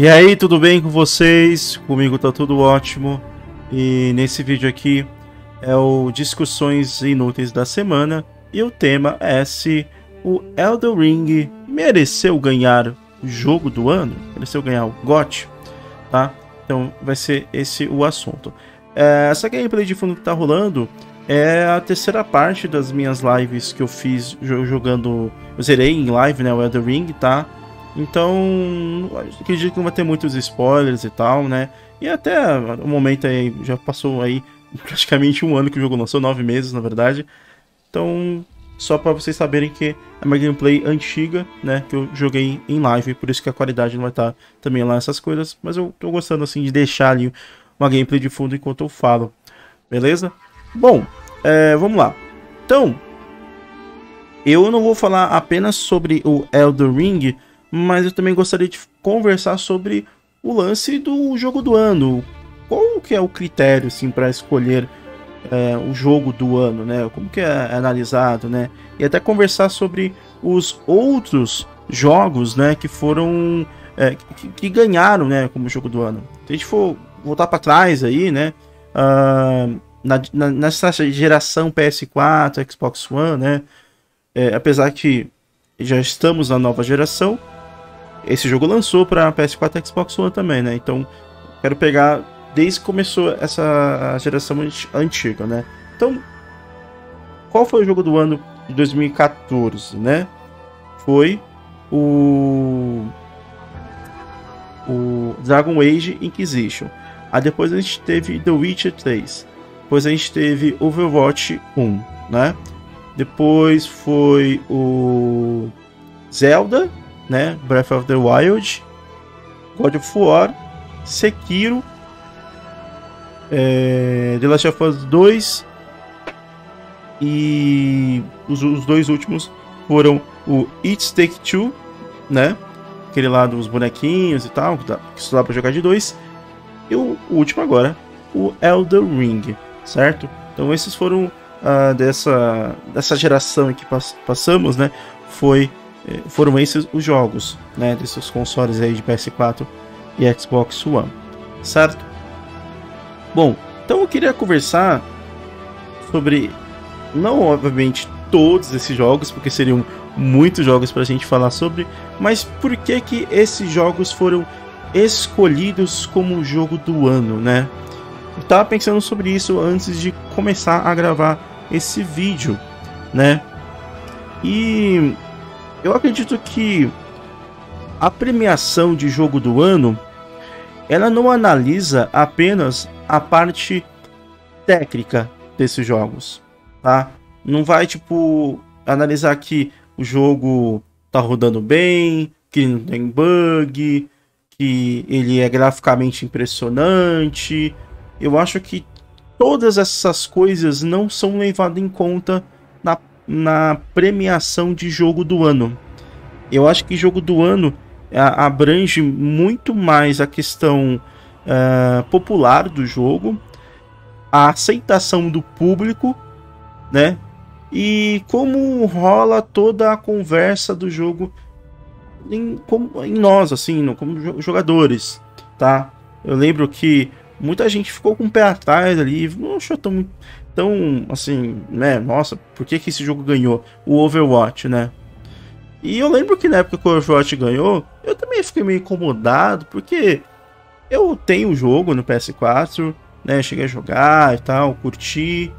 E aí, tudo bem com vocês? Comigo tá tudo ótimo. E nesse vídeo aqui é o Discussões Inúteis da Semana. E o tema é se o Elden Ring mereceu ganhar o jogo do ano, mereceu ganhar o GOTY, tá? Então vai ser esse o assunto. Essa gameplay de fundo que tá rolando é a terceira parte das minhas lives que eu fiz jogando... Eu zerei em live, né, o Elden Ring, tá? Então, acredito que não vai ter muitos spoilers e tal, né? E até o momento aí, já passou aí praticamente um ano que o jogo lançou, 9 meses, na verdade. Então, só pra vocês saberem que é uma gameplay antiga, né, que eu joguei em live, por isso que a qualidade não vai estar também lá essas coisas. Mas eu tô gostando, assim, de deixar ali uma gameplay de fundo enquanto eu falo, beleza? Bom, vamos lá. Então, eu não vou falar apenas sobre o Elden Ring, mas eu também gostaria de conversar sobre o lance do jogo do ano. Qual que é o critério, assim, para escolher o jogo do ano, né? Como que é analisado, né? E até conversar sobre os outros jogos, né, que foram... que ganharam, né, como jogo do ano. Se a gente for voltar para trás aí, né... Nessa geração PS4, Xbox One, né? Apesar que já estamos na nova geração, esse jogo lançou para PS4 e Xbox One também, né? Então, quero pegar desde que começou essa geração antiga, né? Então, qual foi o jogo do ano de 2014, né? Foi o Dragon Age Inquisition. Aí depois a gente teve The Witcher 3. Depois a gente teve Overwatch 1, né? Depois foi o Zelda, né? Breath of the Wild, God of War, Sekiro, The Last of Us 2 e os dois últimos foram o It Takes Two, né? Aquele lá dos bonequinhos e tal, que só dá pra jogar de dois. E o último agora, o Elden Ring. Certo? Então esses foram dessa geração que passamos, né? Foram esses os jogos, né? Desses consoles aí de PS4 e Xbox One, certo? Bom, então eu queria conversar sobre, não obviamente todos esses jogos, porque seriam muitos jogos para a gente falar sobre, mas por que que esses jogos foram escolhidos como jogo do ano, né? Eu tava pensando sobre isso antes de começar a gravar esse vídeo, né? E eu acredito que a premiação de jogo do ano, ela não analisa apenas a parte técnica desses jogos, tá? Não vai, tipo, analisar que o jogo tá rodando bem, que não tem bug, que ele é graficamente impressionante... Eu acho que todas essas coisas não são levadas em conta na premiação de jogo do ano. Eu acho que jogo do ano abrange muito mais a questão popular do jogo, a aceitação do público, né? E como rola toda a conversa do jogo em nós, assim, como jogadores, tá? Eu lembro que muita gente ficou com o pé atrás ali, não achou tão assim, né, nossa, por que que esse jogo ganhou o Overwatch, né? E eu lembro que na época que o Overwatch ganhou, eu também fiquei meio incomodado, porque eu tenho o jogo no PS4, né, cheguei a jogar e tal, curti,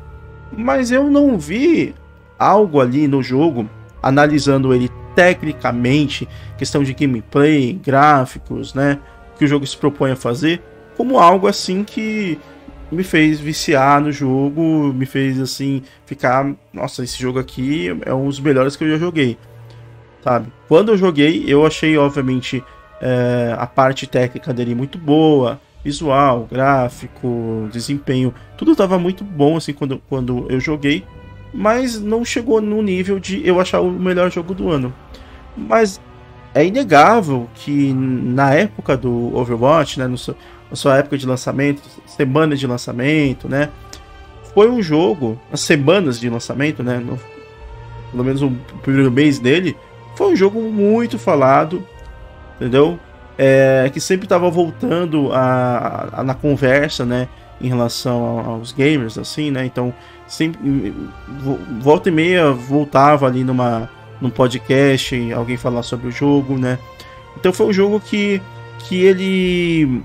mas eu não vi algo ali no jogo, analisando ele tecnicamente, questão de gameplay, gráficos, né, que o jogo se propõe a fazer, como algo assim que me fez viciar no jogo, me fez assim ficar, nossa, esse jogo aqui é um dos melhores que eu já joguei, sabe? Quando eu joguei, eu achei obviamente a parte técnica dele muito boa, visual, gráfico, desempenho, tudo tava muito bom assim quando eu joguei, mas não chegou no nível de eu achar o melhor jogo do ano. Mas é inegável que na época do Overwatch, né, na sua época de lançamento, semanas de lançamento, né? Foi um jogo, as semanas de lançamento, né? Pelo menos o primeiro mês dele, foi um jogo muito falado, entendeu? que sempre estava voltando na conversa, né, em relação aos gamers, assim, né? Então sempre volta e meia voltava ali num podcast alguém falar sobre o jogo, né? Então foi um jogo que ele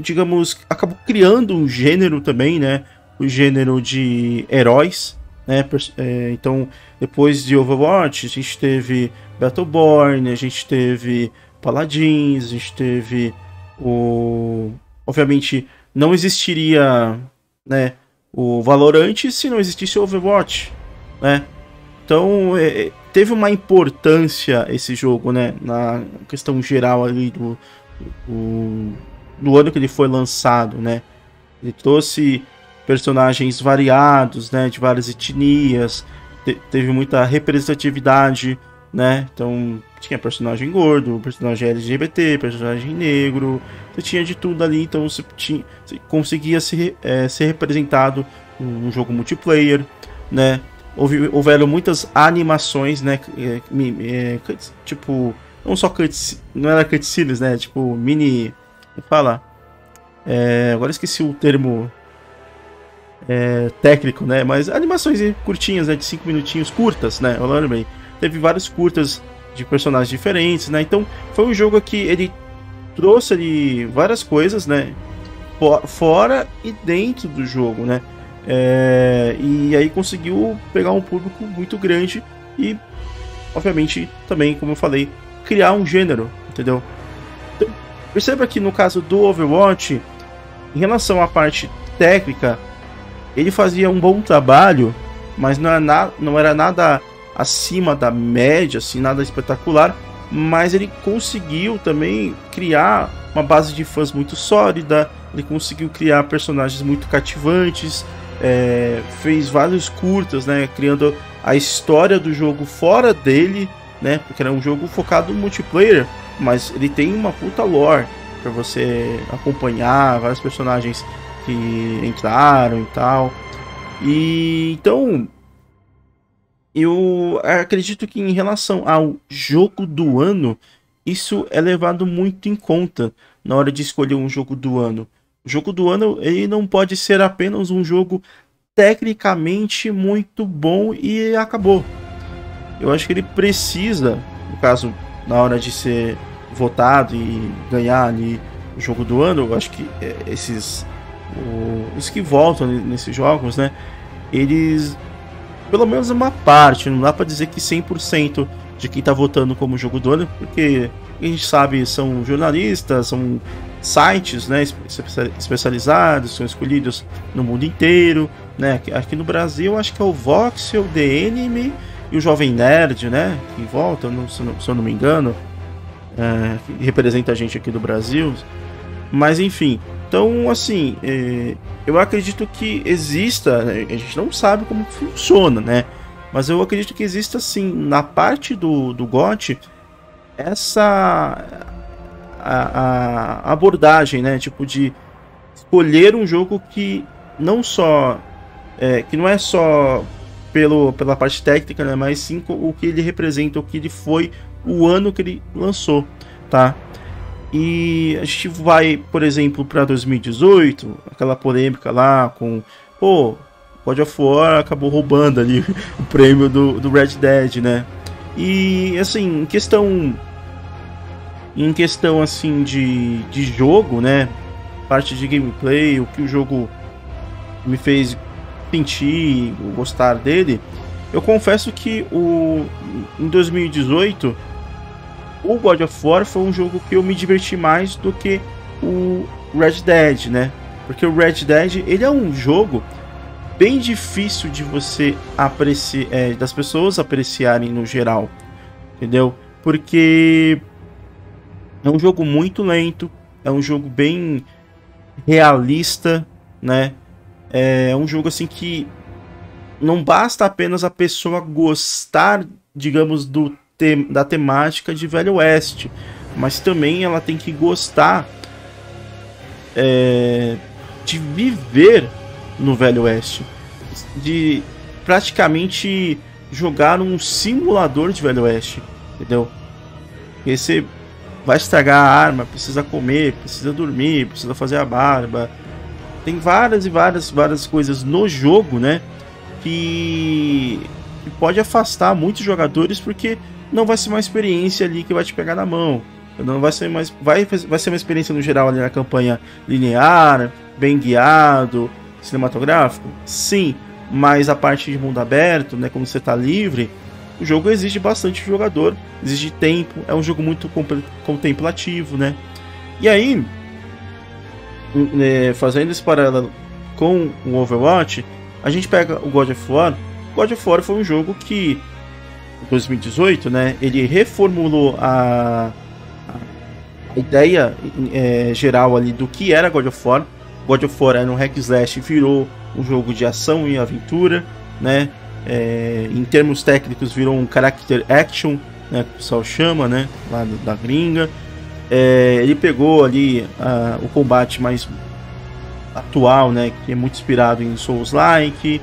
digamos, acabou criando um gênero também, né? O gênero de heróis, né? Então, depois de Overwatch, a gente teve Battleborn, a gente teve Paladins, a gente teve o... Obviamente, não existiria, né, o Valorant se não existisse o Overwatch, né? Então, teve uma importância esse jogo, né? Na questão geral ali do ano que ele foi lançado, né? Ele trouxe personagens variados, né, de várias etnias, teve muita representatividade, né? Então tinha personagem gordo, personagem LGBT, personagem negro, você tinha de tudo ali. Então você conseguia ser representado num jogo multiplayer, né? Houveram muitas animações, né, tipo, não só cutscenes, não era cutscenes, né, tipo mini, fala, agora esqueci o termo técnico, né, mas animações curtinhas, né, de 5 minutinhos, curtas, né, eu lembro bem, teve vários curtas de personagens diferentes, né, então foi um jogo que ele trouxe ali várias coisas, né, fora e dentro do jogo, né, e aí conseguiu pegar um público muito grande e, obviamente, também, como eu falei, criar um gênero, entendeu? Então, perceba que no caso do Overwatch, em relação à parte técnica, ele fazia um bom trabalho, mas não era nada acima da média, assim, nada espetacular, mas ele conseguiu também criar uma base de fãs muito sólida, ele conseguiu criar personagens muito cativantes, fez vários curtas, né, criando a história do jogo fora dele, né, porque era um jogo focado no multiplayer, mas ele tem uma puta lore para você acompanhar vários personagens que entraram e tal. E então eu acredito que em relação ao jogo do ano, isso é levado muito em conta na hora de escolher um jogo do ano. O jogo do ano, ele não pode ser apenas um jogo tecnicamente muito bom e acabou. Eu acho que ele precisa, no caso, na hora de ser votado e ganhar ali o jogo do ano, eu acho que os que voltam nesses jogos, né, eles, pelo menos uma parte, não dá pra dizer que 100% de quem tá votando como jogo do ano, porque a gente sabe, são jornalistas, são sites, né, especializados, são escolhidos no mundo inteiro, né, aqui no Brasil acho que é o Voxel, The Enemy e o Jovem Nerd, né, que volta, se eu não me engano, que representa a gente aqui do Brasil, mas enfim. Então, assim, eu acredito que exista, né? A gente não sabe como funciona, né? Mas eu acredito que exista, sim, na parte do GOTY, essa a abordagem, né? Tipo, de escolher um jogo que não só que não é só pela parte técnica, né? Mas sim o que ele representa, o que ele foi, o ano que ele lançou, tá? E a gente vai, por exemplo, para 2018, aquela polêmica lá com, pô, God of War acabou roubando ali o prêmio do Red Dead, né? E assim, em questão assim de jogo, né, parte de gameplay, o que o jogo me fez sentir, gostar dele, eu confesso que em 2018 o God of War foi um jogo que eu me diverti mais do que o Red Dead, né? Porque o Red Dead, ele é um jogo bem difícil de você apreciar, das pessoas apreciarem no geral, entendeu? Porque é um jogo muito lento, é um jogo bem realista, né? É um jogo assim que não basta apenas a pessoa gostar, digamos, da temática de Velho Oeste, mas também ela tem que gostar de viver no Velho Oeste, de praticamente jogar um simulador de Velho Oeste, entendeu? E aí você vai estragar a arma, precisa comer, precisa dormir, precisa fazer a barba. Tem várias e várias coisas no jogo, né? Que pode afastar muitos jogadores, porque não vai ser uma experiência ali que vai te pegar na mão. Não vai ser mais, vai ser uma experiência no geral ali na campanha linear, bem guiado, cinematográfico. Sim, mas a parte de mundo aberto, né, como você está livre, o jogo exige bastante jogador, exige tempo, é um jogo muito contemplativo, né? E aí, fazendo esse paralelo com o Overwatch, a gente pega o God of War. God of War foi um jogo que, em 2018, né, ele reformulou a ideia geral ali do que era God of War. God of War era um hack slash, virou um jogo de ação e aventura, né? Em termos técnicos, virou um character action, né, que o pessoal chama, né, lá da gringa. Ele pegou ali o combate mais atual, né, que é muito inspirado em Souls-like,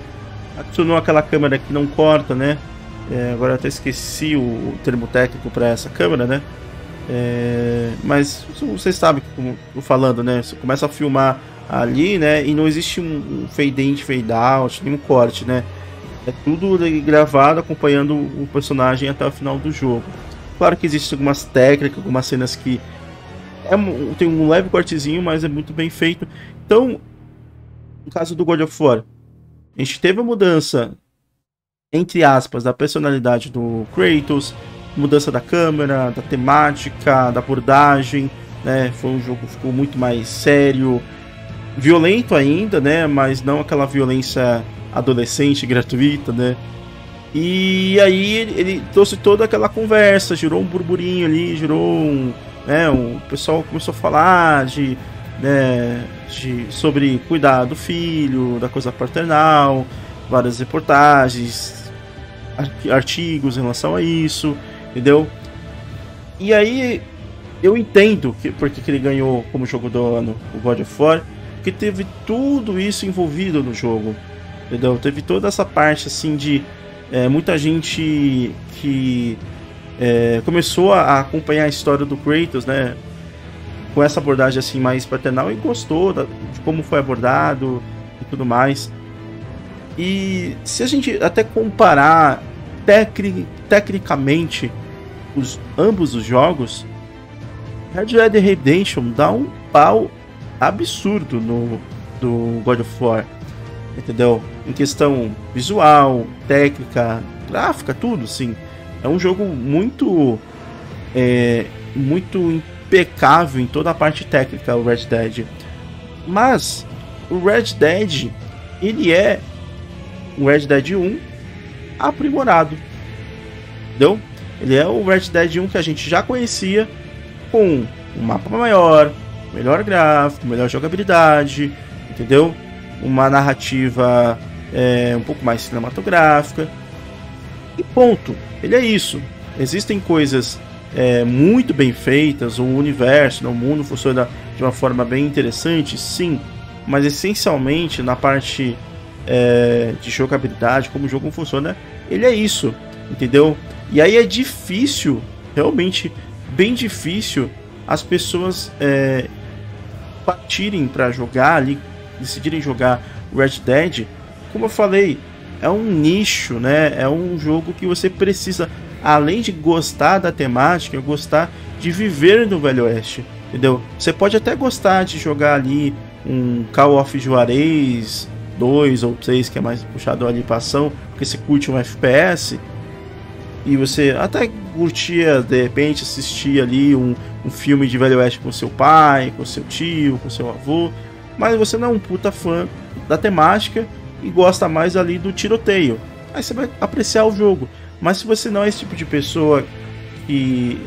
adicionou aquela câmera que não corta, né? Agora eu até esqueci o termo técnico para essa câmera, né? Mas vocês sabem como eu tô falando, né? Você começa a filmar ali, né? E não existe um fade in, fade out, nenhum corte, né? É tudo gravado acompanhando o personagem até o final do jogo. Claro que existem algumas técnicas, algumas cenas que tem um leve cortezinho, mas é muito bem feito. Então, no caso do God of War, a gente teve a mudança, entre aspas, da personalidade do Kratos, mudança da câmera, da temática, da abordagem, né? Foi um jogo que ficou muito mais sério, violento ainda, né? Mas não aquela violência adolescente, gratuita, né? E aí ele trouxe toda aquela conversa, gerou um burburinho ali, gerou o pessoal começou a falar sobre cuidar do filho, da coisa paternal, várias reportagens, artigos em relação a isso, entendeu? E aí eu entendo porque ele ganhou como jogo do ano o God of War, porque teve tudo isso envolvido no jogo, entendeu? Teve toda essa parte assim de muita gente que começou a acompanhar a história do Kratos, né, com essa abordagem assim mais paternal, e gostou de como foi abordado e tudo mais. E se a gente até comparar tecnicamente ambos os jogos, Red Dead Redemption dá um pau absurdo do God of War, entendeu? Em questão visual, técnica, gráfica, tudo, sim. É um jogo muito muito impecável em toda a parte técnica, o Red Dead. Mas o Red Dead, ele é o Red Dead 1 aprimorado, entendeu? Ele é o Red Dead 1 que a gente já conhecia, com um mapa maior, melhor gráfico, melhor jogabilidade, entendeu? Uma narrativa um pouco mais cinematográfica, e ponto. Ele é isso. Existem coisas muito bem feitas, o universo, o mundo funciona de uma forma bem interessante, sim, mas essencialmente na parte de jogabilidade, como o jogo funciona, ele é isso, entendeu? E aí é difícil, realmente bem difícil, as pessoas partirem para jogar ali, decidirem jogar Red Dead. Como eu falei, é um nicho, né? É um jogo que você precisa, além de gostar da temática, gostar de viver no Velho Oeste, entendeu? Você pode até gostar de jogar ali um Call of Juarez 2 ou 3, que é mais puxado ali pra ação, porque você curte um FPS, e você até curtia, de repente, assistir ali um filme de Velho Oeste com seu pai, com seu tio, com seu avô, mas você não é um puta fã da temática e gosta mais ali do tiroteio. Aí você vai apreciar o jogo. Mas se você não é esse tipo de pessoa que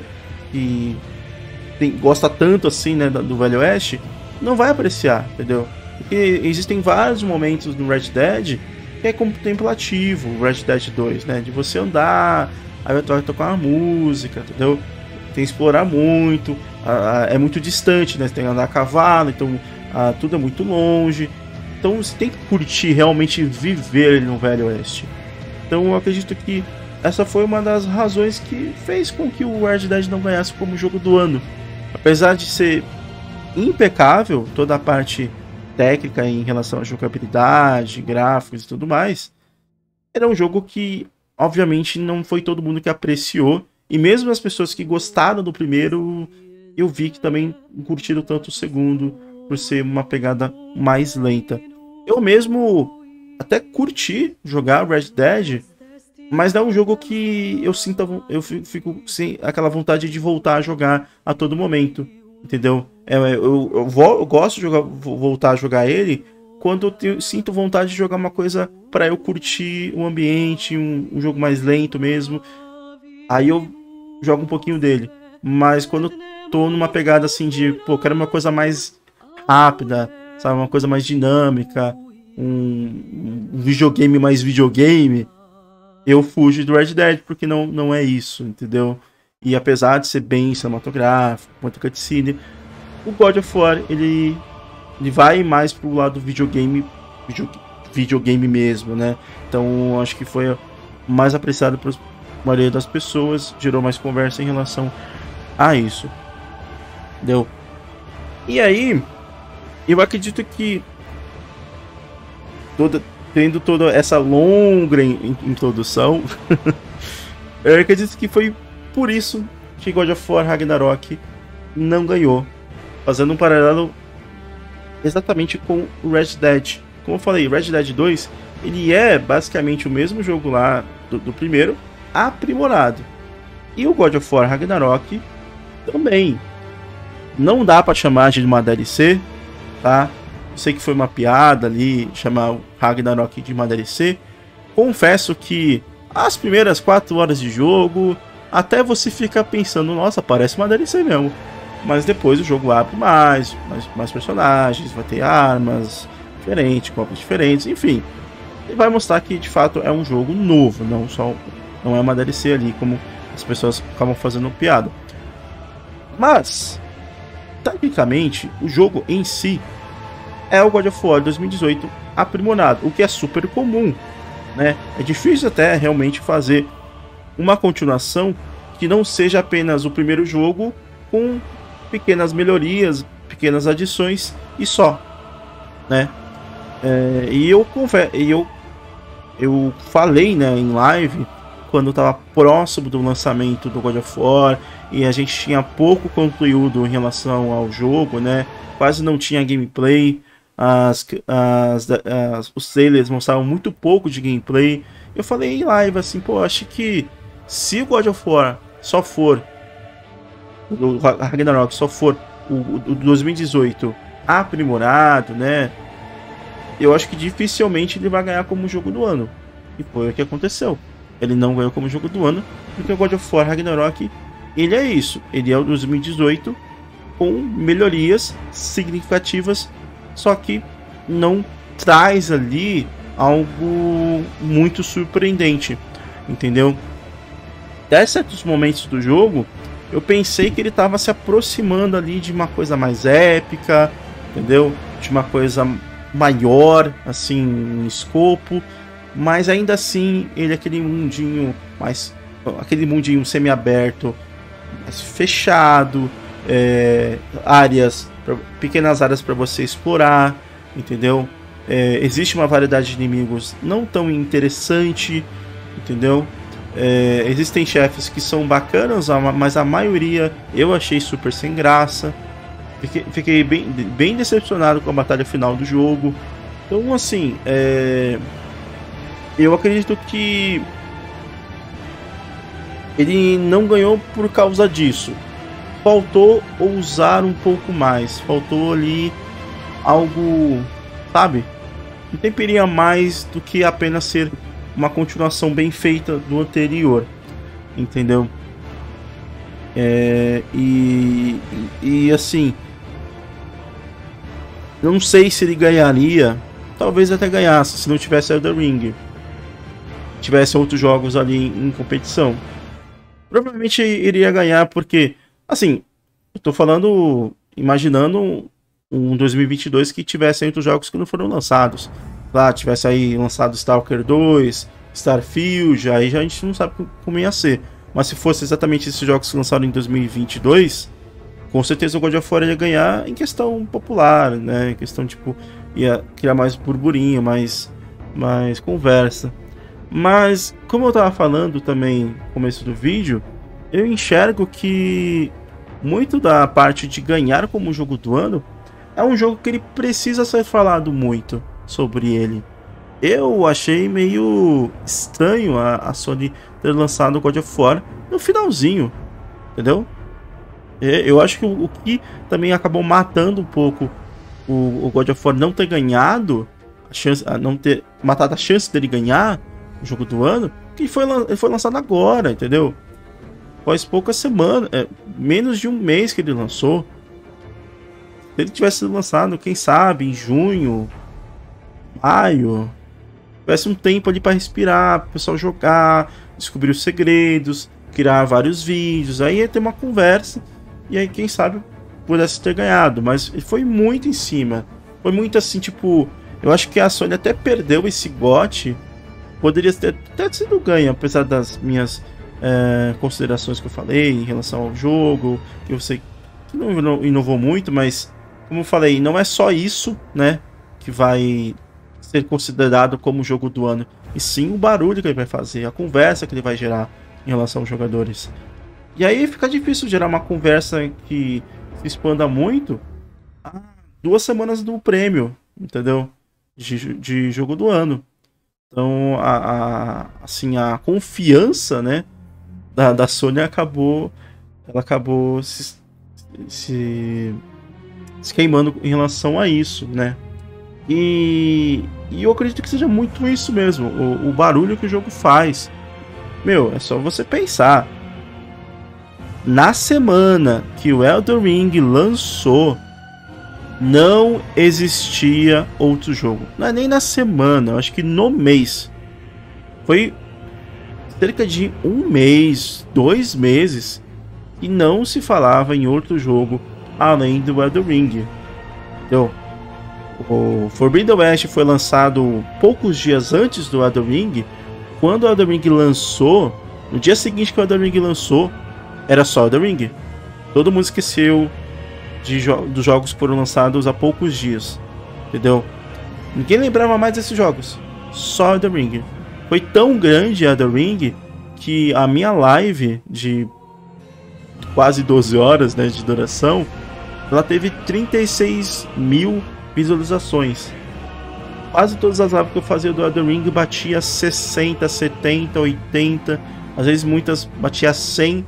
gosta tanto assim, né, do Velho Oeste, não vai apreciar, entendeu? Porque existem vários momentos no Red Dead que é contemplativo, o Red Dead 2, né? De você andar, aí vai tocar uma música, entendeu? Tem que explorar muito, é muito distante, né? Você tem que andar a cavalo, então tudo é muito longe. Então você tem que curtir, realmente viver no Velho Oeste. Então eu acredito que Essa foi uma das razões que fez com que o Red Dead não ganhasse como jogo do ano. Apesar de ser impecável toda a parte técnica em relação à jogabilidade, gráficos e tudo mais, era um jogo que, obviamente, não foi todo mundo que apreciou. E mesmo as pessoas que gostaram do primeiro, eu vi que também curtiram tanto o segundo, por ser uma pegada mais lenta. Eu mesmo até curti jogar Red Dead, mas não é um jogo que eu sinta, eu fico sem aquela vontade de voltar a jogar a todo momento, entendeu? Eu gosto de jogar, voltar a jogar ele quando eu sinto vontade de jogar uma coisa para eu curtir o ambiente, um jogo mais lento mesmo. Aí eu jogo um pouquinho dele, mas quando eu tô numa pegada assim de, pô, quero uma coisa mais rápida, sabe, uma coisa mais dinâmica, um videogame mais videogame, eu fujo do Red Dead, porque não é isso, entendeu? E apesar de ser bem cinematográfico, muito cutscene, o God of War, ele vai mais pro lado videogame mesmo, né? Então, acho que foi mais apreciado pela maioria das pessoas, gerou mais conversa em relação a isso, entendeu? E aí, eu acredito que tendo toda essa longa introdução, eu acredito que foi por isso que God of War Ragnarok não ganhou, fazendo um paralelo exatamente com o Red Dead. Como eu falei, Red Dead 2, ele é basicamente o mesmo jogo lá do primeiro, aprimorado. E o God of War Ragnarok também. Não dá pra chamar de uma DLC, tá? Eu sei que foi uma piada ali chamar o Ragnarok de uma DLC. Confesso que as primeiras 4 horas de jogo, até você fica pensando, nossa, parece uma DLC mesmo. Mas depois o jogo abre mais personagens, vai ter armas diferentes, corpos diferentes, enfim. E vai mostrar que de fato é um jogo novo, não é uma DLC ali, como as pessoas acabam fazendo piada. Mas, tecnicamente, o jogo em si é o God of War 2018 aprimorado, o que é super comum, né? É difícil até realmente fazer uma continuação que não seja apenas o primeiro jogo com pequenas melhorias, pequenas adições e só, né? E eu falei, né, em live, quando estava próximo do lançamento do God of War e a gente tinha pouco conteúdo em relação ao jogo, né? Quase não tinha gameplay, os trailers mostravam muito pouco de gameplay. Eu falei em live assim, pô, acho que se o God of War só for, o Ragnarok só for o 2018 aprimorado, né, eu acho que dificilmente ele vai ganhar como jogo do ano. E foi o que aconteceu. Ele não ganhou como jogo do ano, porque o God of War Ragnarok, ele é isso. Ele é o 2018 com melhorias significativas, só que não traz ali algo muito surpreendente, entendeu? Até certos momentos do jogo, eu pensei que ele estava se aproximando ali de uma coisa mais épica, entendeu? De uma coisa maior, assim, em escopo, mas ainda assim, ele é aquele mundinho semi-aberto, mais fechado, pequenas áreas para você explorar, entendeu? Existe uma variedade de inimigos não tão interessante, entendeu? Existem chefes que são bacanas, mas a maioria eu achei super sem graça. Fiquei bem decepcionado com a batalha final do jogo. Então, assim, eu acredito que ele não ganhou por causa disso. Faltou ousar um pouco mais, faltou ali algo, sabe? Um temperinho a mais do que apenas ser uma continuação bem feita do anterior, entendeu? E assim, não sei se ele ganharia, talvez até ganhasse se não tivesse Elden Ring, tivesse outros jogos ali em competição. Provavelmente iria ganhar, porque, assim, eu tô falando, imaginando um 2022 que tivesse outros jogos que não foram lançados. Lá tivesse aí lançado Stalker 2, Starfield, aí já a gente não sabe como ia ser. Mas se fosse exatamente esses jogos lançados em 2022, com certeza o God of War ia ganhar em questão popular, né? Em questão, tipo, ia criar mais burburinho, mais conversa. Mas, como eu tava falando também no começo do vídeo, eu enxergo que muito da parte de ganhar como jogo do ano é um jogo que ele precisa ser falado muito sobre ele. Eu achei meio estranho a Sony ter lançado o God of War no finalzinho, entendeu? Eu acho que o que também acabou matando um pouco o God of War não ter ganhado, não ter matado a chance dele ganhar o jogo do ano, que ele foi lançado agora, entendeu? Após poucas semanas, menos de um mês que ele lançou. Se ele tivesse sido lançado, quem sabe, em junho, maio, tivesse um tempo ali para respirar, para o pessoal jogar, descobrir os segredos, criar vários vídeos, aí ia ter uma conversa, e aí quem sabe pudesse ter ganhado, mas foi muito em cima. Foi muito assim, tipo, eu acho que a Sony até perdeu esse GOTY, poderia ter até sido ganho, apesar das minhas considerações que eu falei em relação ao jogo, que eu sei que não inovou muito, mas como eu falei, não é só isso, né, que vai ser considerado como jogo do ano, e sim o barulho que ele vai fazer, a conversa que ele vai gerar em relação aos jogadores. E aí fica difícil gerar uma conversa que se expanda muito a 2 semanas do prêmio, entendeu? De jogo do ano. Então, a confiança, né, da Sony acabou se queimando em relação a isso, né? E eu acredito que seja muito isso mesmo, o barulho que o jogo faz. Meu, é só você pensar. Na semana que o Elden Ring lançou, não existia outro jogo. Não é nem na semana, eu acho que no mês. Foi cerca de um mês, 2 meses, e não se falava em outro jogo além do Elden Ring. Entendeu? O Forbidden West foi lançado poucos dias antes do Elden Ring. Quando o Elden Ring lançou, no dia seguinte que o Elden Ring lançou, era só Elden Ring. Todo mundo esqueceu dos jogos que foram lançados há poucos dias, entendeu? Ninguém lembrava mais desses jogos, só Elden Ring. Foi tão grande Elden Ring que a minha live de quase 12 horas, né, de duração, ela teve 36.000 visualizações. Quase todas as lives que eu fazia do Elden Ring batia 60, 70, 80, às vezes muitas batia 100,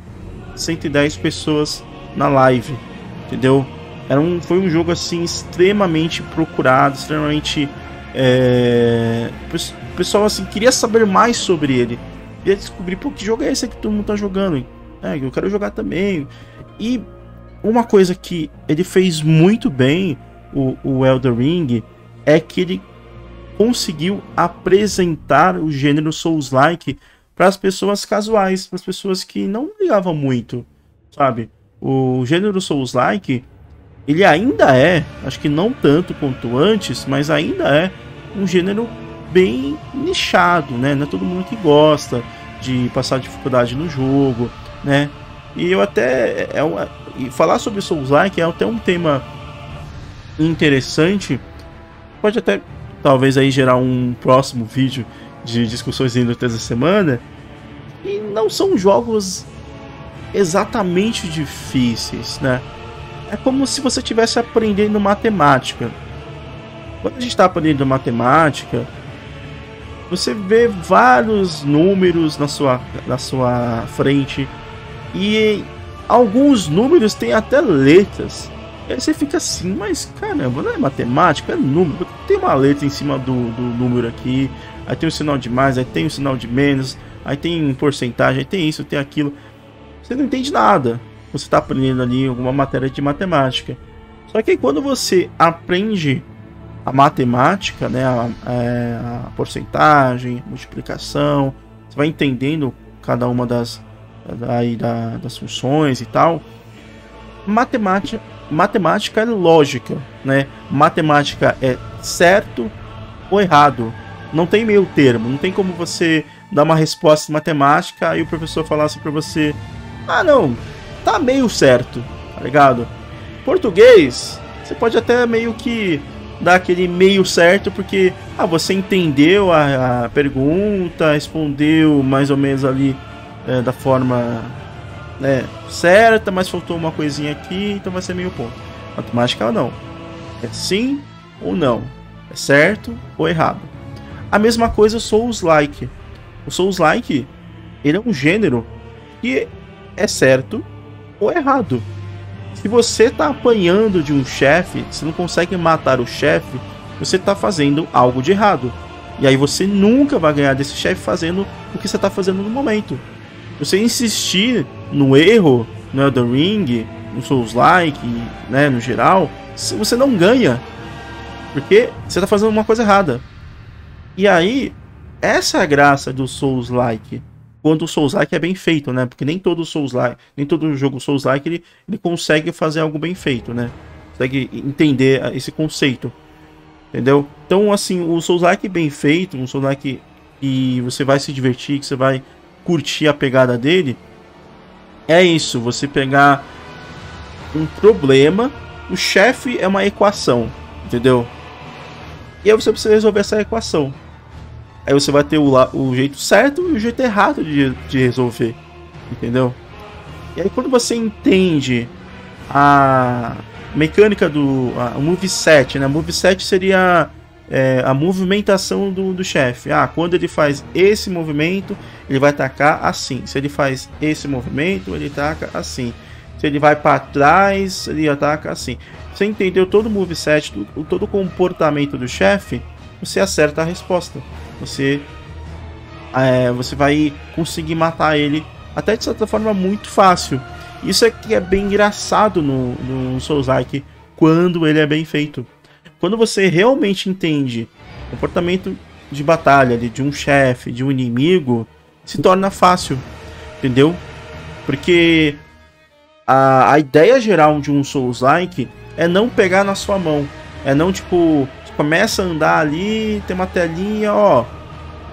110 pessoas na live, entendeu? Foi um jogo assim extremamente procurado, extremamente o pessoal assim queria saber mais sobre ele, queria descobrir, pô, que jogo é esse que todo mundo tá jogando? Eu quero jogar também. E uma coisa que ele fez muito bem, o Elden Ring, é que ele conseguiu apresentar o gênero Souls-like para as pessoas casuais, para as pessoas que não ligavam muito, sabe? O gênero Souls-like, ele ainda é, acho que não tanto quanto antes, mas ainda é um gênero bem nichado, né? Não é todo mundo que gosta de passar dificuldade no jogo, né? E eu até... falar sobre Souls-like é até um tema interessante, pode até talvez aí gerar um próximo vídeo de discussões ainda dessa semana. E não são jogos exatamente difíceis, né? É como se você estivesse aprendendo matemática. Quando a gente está aprendendo matemática, você vê vários números na sua frente, e alguns números têm até letras. Aí você fica assim, mas caramba, não é matemática, é número. Tem uma letra em cima do número aqui, aí tem um sinal de mais, aí tem um sinal de menos, aí tem um porcentagem, aí tem isso, tem aquilo. Você não entende nada. Você está aprendendo ali alguma matéria de matemática. Só que aí, quando você aprende a matemática, né, a porcentagem, a multiplicação, você vai entendendo cada uma das funções e tal. Matemática é lógica, né? Matemática é certo ou errado, Não tem meio termo, não tem como você dar uma resposta matemática e o professor falar assim pra você: ah, não, tá meio certo, tá ligado? Português, você pode até meio que dar aquele meio certo porque, ah, você entendeu a pergunta, respondeu mais ou menos ali da forma certa, mas faltou uma coisinha aqui, então vai ser meio ponto. Matemática não, é sim ou não, é certo ou errado. A mesma coisa Souls-like. O Souls-like, ele é um gênero que é certo ou errado. Se você tá apanhando de um chefe, você não consegue matar o chefe, você tá fazendo algo de errado. E aí você nunca vai ganhar desse chefe fazendo o que você tá fazendo no momento. Você insistir no erro, no Elden Ring, no Souls-like, né, no geral, você não ganha. Porque você tá fazendo uma coisa errada. E aí, essa é a graça do Souls-like. Quando o Souls-like é bem feito, né? Porque nem todo Souls-like, nem todo jogo Souls-like ele consegue fazer algo bem feito, né? Consegue entender esse conceito. Entendeu? Então, assim, o Souls-like bem feito, um Souls-like que você vai se divertir, que você vai curtir a pegada dele, é isso, você pegar um problema, o chefe é uma equação, entendeu? E aí você precisa resolver essa equação. Aí você vai ter o jeito certo e o jeito errado de resolver. Entendeu? E aí quando você entende a mecânica do moveset, né? Moveset seria a movimentação do chefe. Ah, quando ele faz esse movimento, ele vai atacar assim. Se ele faz esse movimento, ele ataca assim. Se ele vai para trás, ele ataca assim. Você entendeu todo o moveset, todo o comportamento do chefe, você acerta a resposta. Você vai conseguir matar ele até de certa forma muito fácil. Isso é que é bem engraçado no Souls-like, quando ele é bem feito. Quando você realmente entende o comportamento de batalha de um chefe, de um inimigo, se torna fácil, entendeu? Porque a ideia geral de um Souls-like é não pegar na sua mão. É não, tipo, começa a andar ali, tem uma telinha, ó,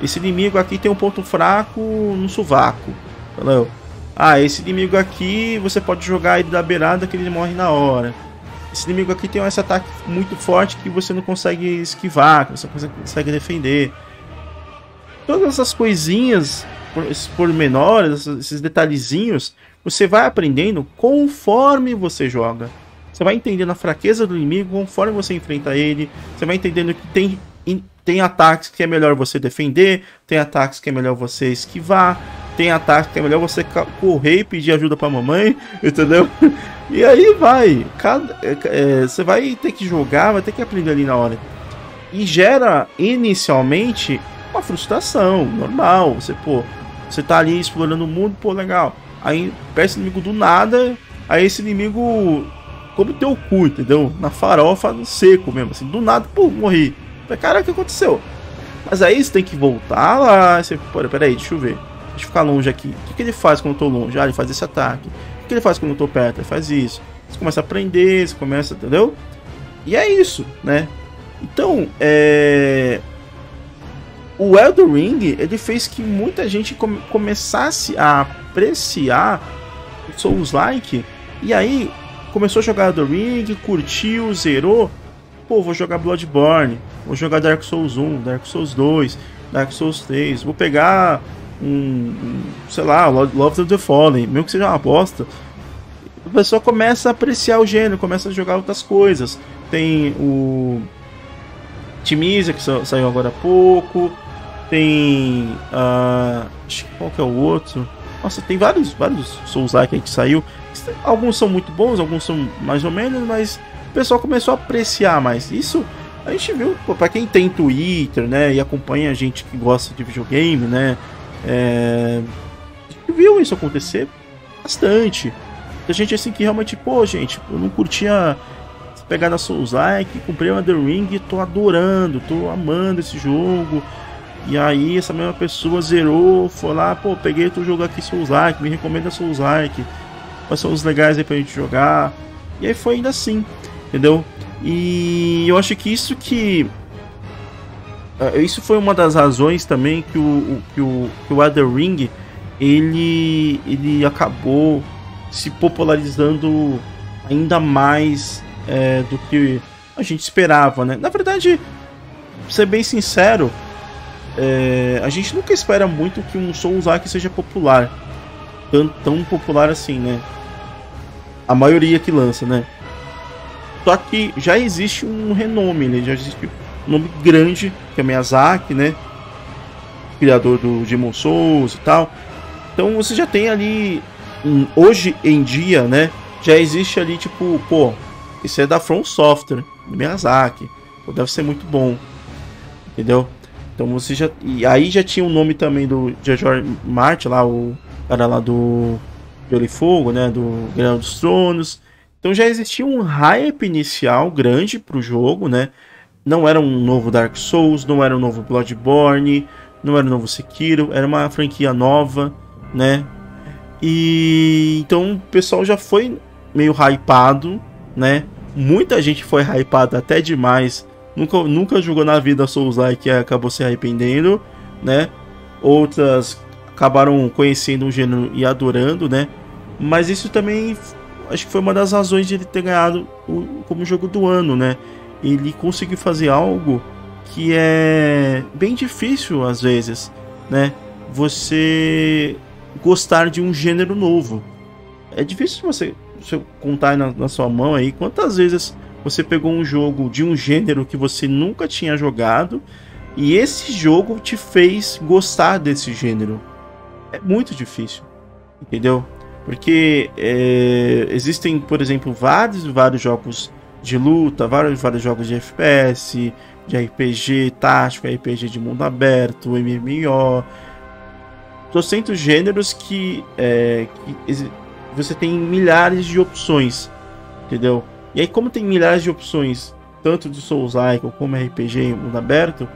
esse inimigo aqui tem um ponto fraco no sovaco, entendeu? Ah, esse inimigo aqui, você pode jogar ele da beirada que ele morre na hora. Esse inimigo aqui tem esse ataque muito forte que você não consegue esquivar, que você não consegue defender. Todas essas coisinhas, esses pormenores, esses detalhezinhos, você vai aprendendo conforme você joga. Você vai entendendo a fraqueza do inimigo conforme você enfrenta ele. Você vai entendendo que tem ataques que é melhor você defender, tem ataques que é melhor você esquivar, tem ataques que é melhor você correr e pedir ajuda pra mamãe, entendeu? E aí vai. Você vai ter que jogar, vai ter que aprender ali na hora. E gera inicialmente uma frustração, normal. Você tá ali explorando o mundo, pô, legal. Aí aparece inimigo do nada, aí esse inimigo como teu cu, entendeu? Na farofa, no seco mesmo, assim, do nada, pô, morri. Caraca, o que aconteceu? Mas aí você tem que voltar lá, você, peraí, deixa eu ver, deixa eu ficar longe aqui. O que ele faz quando eu tô longe? Ah, ele faz esse ataque. O que ele faz quando eu tô perto? Ele faz isso. Você começa a aprender, você começa, entendeu? E é isso, né? Então, o Elden Ring, ele fez que muita gente começasse a apreciar o Souls-like, e aí começou a jogar Elden Ring, curtiu, zerou. Pô, vou jogar Bloodborne, vou jogar Dark Souls 1, Dark Souls 2, Dark Souls 3, vou pegar sei lá, Love of the Fallen, mesmo que seja uma bosta. A pessoa começa a apreciar o gênero, começa a jogar outras coisas. Tem o Timiza, que saiu agora há pouco. Tem qual que é o outro? Nossa, tem vários Souls-like que saiu. Alguns são muito bons, alguns são mais ou menos, mas o pessoal começou a apreciar mais. Isso a gente viu, para quem tem Twitter, né, e acompanha a gente que gosta de videogame, né, a gente viu isso acontecer bastante. A gente assim que realmente, pô, gente, eu não curtia pegar na Souls-like, comprei o Elden Ring, tô adorando, tô amando esse jogo. E aí essa mesma pessoa zerou, foi lá, pô, peguei outro jogo aqui, Souls-like, me recomenda Souls-like, quais são os legais aí pra gente jogar. E aí foi ainda assim, entendeu? E eu acho que isso que Isso foi uma das razões também que o Elden Ring ele acabou se popularizando ainda mais do que a gente esperava, né? Na verdade, pra ser bem sincero, a gente nunca espera muito que um Souls-like seja popular, tão popular assim, né? A maioria que lança, né? Só que já existe um renome, né? Já existe um nome grande, que é Miyazaki, né? Criador do Demon's Souls e tal. Então você já tem ali, hoje em dia, né? Já existe ali, tipo, pô, isso é da From Software, do Miyazaki. Pô, deve ser muito bom, entendeu? Então você já... E aí já tinha o nome também do George Martin, lá, o cara lá do Gelo e Fogo, né? Do Guerra dos Tronos. Então já existia um hype inicial grande pro jogo, né? Não era um novo Dark Souls, não era um novo Bloodborne, não era um novo Sekiro, era uma franquia nova, né? E então o pessoal já foi meio hypado, né? Muita gente foi hypada até demais, nunca jogou na vida Souls-like e acabou se arrependendo, né? Outras acabaram conhecendo o gênero e adorando, né? Mas isso também acho que foi uma das razões de ele ter ganhado como jogo do ano, né? Ele conseguiu fazer algo que é bem difícil às vezes, né? Você gostar de um gênero novo. É difícil você contar na sua mão aí quantas vezes você pegou um jogo de um gênero que você nunca tinha jogado e esse jogo te fez gostar desse gênero. É muito difícil, entendeu? Porque existem, por exemplo, vários jogos de luta, vários jogos de FPS, de RPG tático, RPG de mundo aberto, MMO, 200 gêneros que você tem milhares de opções, entendeu? E aí, como tem milhares de opções, tanto de Souls-like como RPG em mundo aberto,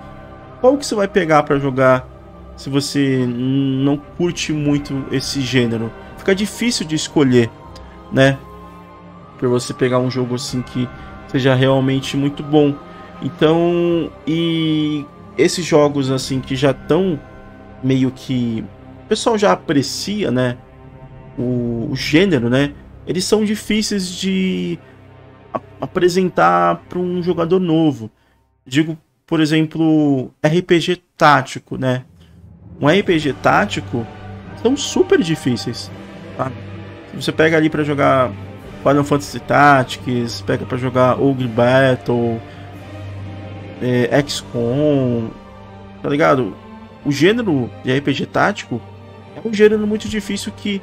qual que você vai pegar para jogar se você não curte muito esse gênero? Fica difícil de escolher, né? Para você pegar um jogo assim que seja realmente muito bom. Então, e esses jogos assim que já estão meio que o pessoal já aprecia, né? O gênero, né? Eles são difíceis de apresentar para um jogador novo. Digo, por exemplo, RPG tático, né? Um RPG tático são super difíceis, tá? Você pega ali para jogar Final Fantasy Tactics, pega para jogar Ogre Battle, XCOM, tá ligado? O gênero de RPG tático é um gênero muito difícil que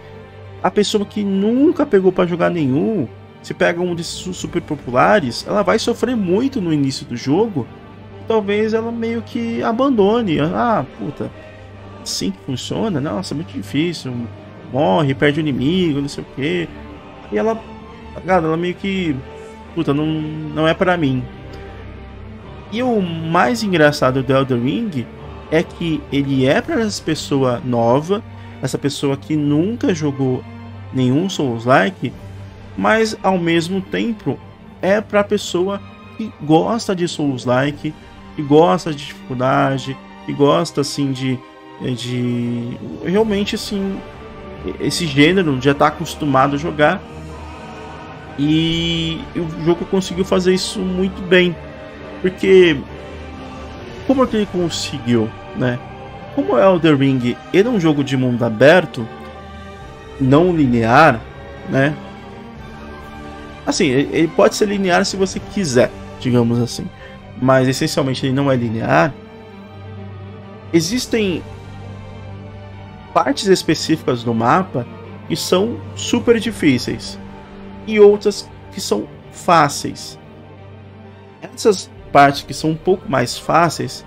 a pessoa que nunca pegou para jogar nenhum, se pega um desses super populares, ela vai sofrer muito no início do jogo. Talvez ela meio que abandone. Ah, puta, assim que funciona? Nossa, muito difícil. Morre, perde o inimigo, não sei o que. E ela... Cara, ela meio que... Puta, não é pra mim. E o mais engraçado do Elden Ring é que ele é pra essa pessoa nova, essa pessoa que nunca jogou nenhum Souls-like, mas ao mesmo tempo é pra pessoa que gosta de Souls-like, que gosta de dificuldade, que gosta assim de... Realmente assim, esse gênero já tá acostumado a jogar. E o jogo conseguiu fazer isso muito bem. Porque como é que ele conseguiu, né? Como Elden Ring era um jogo de mundo aberto, não linear, né? Assim, ele pode ser linear se você quiser, digamos assim, mas essencialmente ele não é linear. Existem partes específicas do mapa que são super difíceis e outras que são fáceis. Essas partes que são um pouco mais fáceis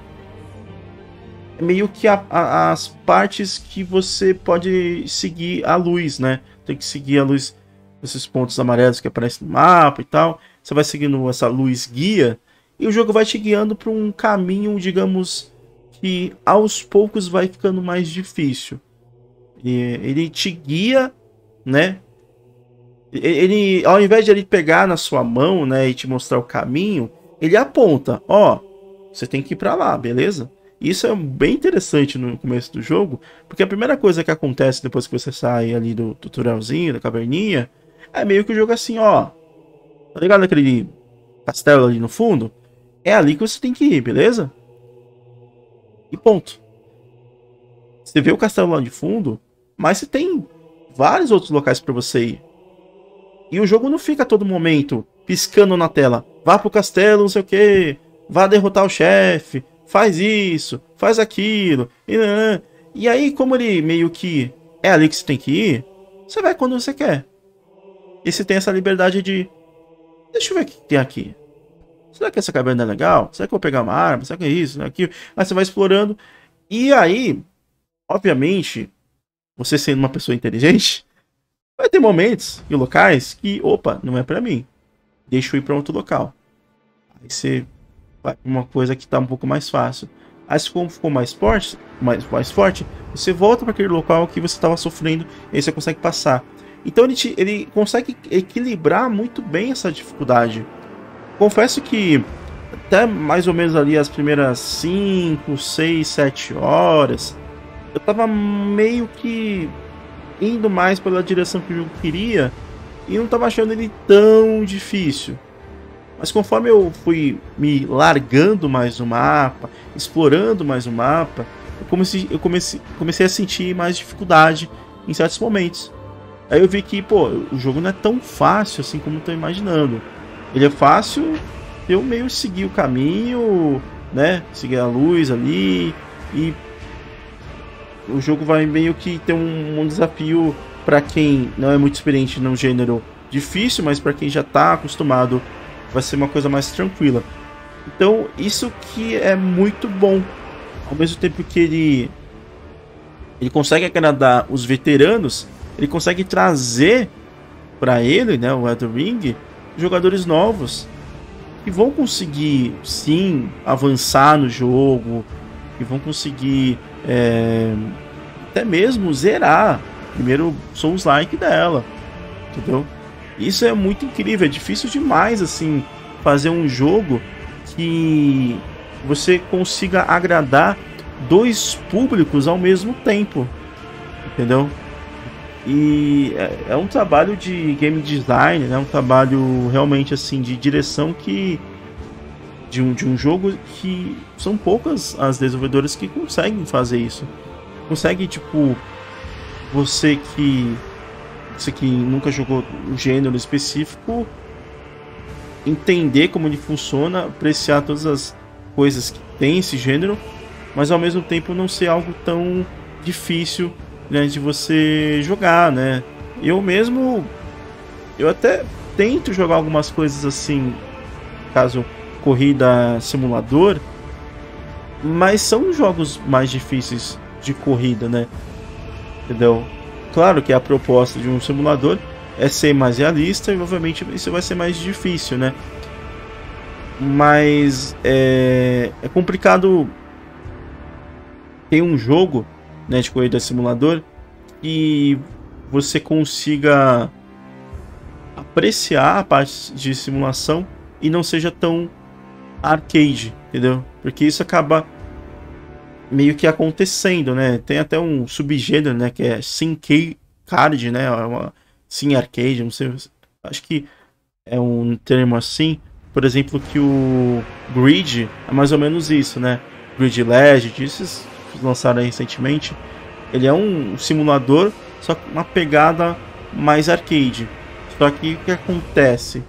é meio que as partes que você pode seguir a luz, né? Tem que seguir a luz desses pontos amarelos que aparecem no mapa e tal. Você vai seguindo essa luz guia e o jogo vai te guiando para um caminho, digamos, que aos poucos vai ficando mais difícil. Ele te guia, né? Ele, ao invés de ele pegar na sua mão, né, e te mostrar o caminho, ele aponta, ó, você tem que ir pra lá, beleza? E isso é bem interessante no começo do jogo, porque a primeira coisa que acontece depois que você sai ali do tutorialzinho, da caverninha, é meio que o jogo assim, ó, tá ligado naquele castelo ali no fundo? É ali que você tem que ir, beleza? E ponto. Você vê o castelo lá de fundo, mas você tem vários outros locais pra você ir. E o jogo não fica a todo momento piscando na tela. Vá pro castelo, não sei o que, vá derrotar o chefe, faz isso, faz aquilo. E aí, como ele meio que é ali que você tem que ir, você vai quando você quer. E você tem essa liberdade de... deixa eu ver o que tem aqui. Será que essa caverna é legal? Será que eu vou pegar uma arma? Será que é isso? Será que é aquilo? Aí você vai explorando. E aí, obviamente, você sendo uma pessoa inteligente, vai ter momentos e locais que, opa, não é pra mim. Deixa eu ir pra outro local. Aí você vai pra uma coisa que tá um pouco mais fácil. Aí se ficou mais forte, você volta pra aquele local que você tava sofrendo e aí você consegue passar. Então ele consegue equilibrar muito bem essa dificuldade. Confesso que até mais ou menos ali as primeiras 5, 6, 7 horas, eu tava meio que indo mais pela direção que o jogo queria e não tava achando ele tão difícil. Mas conforme eu fui me largando mais no mapa, explorando mais o mapa, eu comecei a sentir mais dificuldade em certos momentos. Aí eu vi que, pô, o jogo não é tão fácil assim como eu tô imaginando. Ele é fácil eu meio seguir o caminho, né? Seguir a luz ali. E o jogo vai meio que ter um desafio para quem não é muito experiente num gênero difícil, mas para quem já tá acostumado, vai ser uma coisa mais tranquila. Então, isso que é muito bom. Ao mesmo tempo que ele consegue agradar os veteranos, ele consegue trazer para ele, né, o Elden Ring, jogadores novos que vão conseguir sim avançar no jogo e vão conseguir até mesmo zerar primeiro Souls-like dela, entendeu? Isso é muito incrível, é difícil demais assim fazer um jogo que você consiga agradar dois públicos ao mesmo tempo, entendeu? E é um trabalho de game design, né? Um trabalho realmente assim de direção que de um jogo que são poucas as desenvolvedoras que conseguem fazer isso. Consegue, tipo, você que nunca jogou um gênero específico, entender como ele funciona, apreciar todas as coisas que tem esse gênero, mas ao mesmo tempo não ser algo tão difícil, né, de você jogar, né? Eu até tento jogar algumas coisas assim, caso corrida, simulador, mas são jogos mais difíceis de corrida, né? Entendeu? Claro que a proposta de um simulador é ser mais realista e obviamente isso vai ser mais difícil, né? Mas é complicado ter um jogo, né, de corrida simulador, e você consiga apreciar a parte de simulação e não seja tão arcade, entendeu? Porque isso acaba meio que acontecendo, né? Tem até um subgênero, né, que é sim card, né? Sim arcade, não sei, acho que é um termo assim. Por exemplo, que o Grid é mais ou menos isso, né? Grid Legends, esses lançaram recentemente, ele é um simulador, só com uma pegada mais arcade. Só que o que acontece?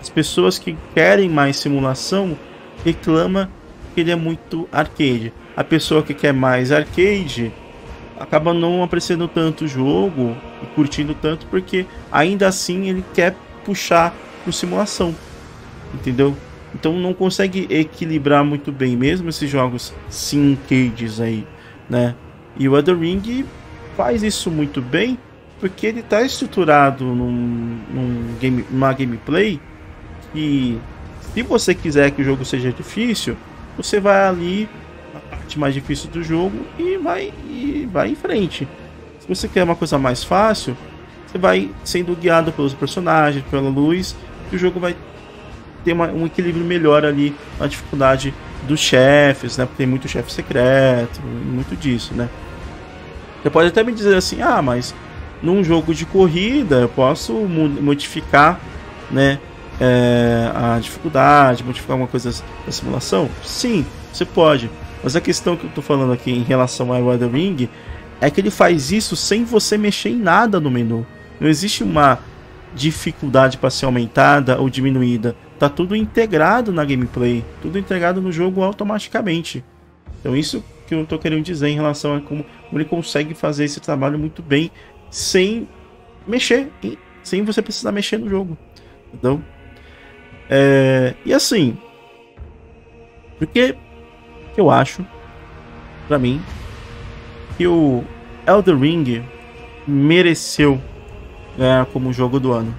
As pessoas que querem mais simulação reclamam que ele é muito arcade. A pessoa que quer mais arcade acaba não apreciando tanto o jogo e curtindo tanto, porque ainda assim ele quer puxar por simulação, entendeu? Então não consegue equilibrar muito bem mesmo esses jogos sim arcades aí, né? E o Elden Ring faz isso muito bem, porque ele está estruturado numa gameplay que, se você quiser que o jogo seja difícil, você vai ali na parte mais difícil do jogo e vai em frente. Se você quer uma coisa mais fácil, você vai sendo guiado pelos personagens, pela luz, e o jogo vai ter um equilíbrio melhor ali na dificuldade dos chefes, né? Porque tem muito chefe secreto, muito disso, né? Você pode até me dizer assim, ah, mas num jogo de corrida eu posso modificar, né, a dificuldade, modificar alguma coisa da simulação? Sim, você pode. Mas a questão que eu tô falando aqui em relação ao Elden Ring é que ele faz isso sem você mexer em nada no menu. Não existe uma dificuldade para ser aumentada ou diminuída. Tá tudo integrado na gameplay, tudo integrado no jogo automaticamente. Então isso que eu tô querendo dizer em relação a como ele consegue fazer esse trabalho muito bem sem mexer, sem você precisar mexer no jogo. Então, e assim, porque eu acho, pra mim, que o Elden Ring mereceu ganhar como jogo do ano,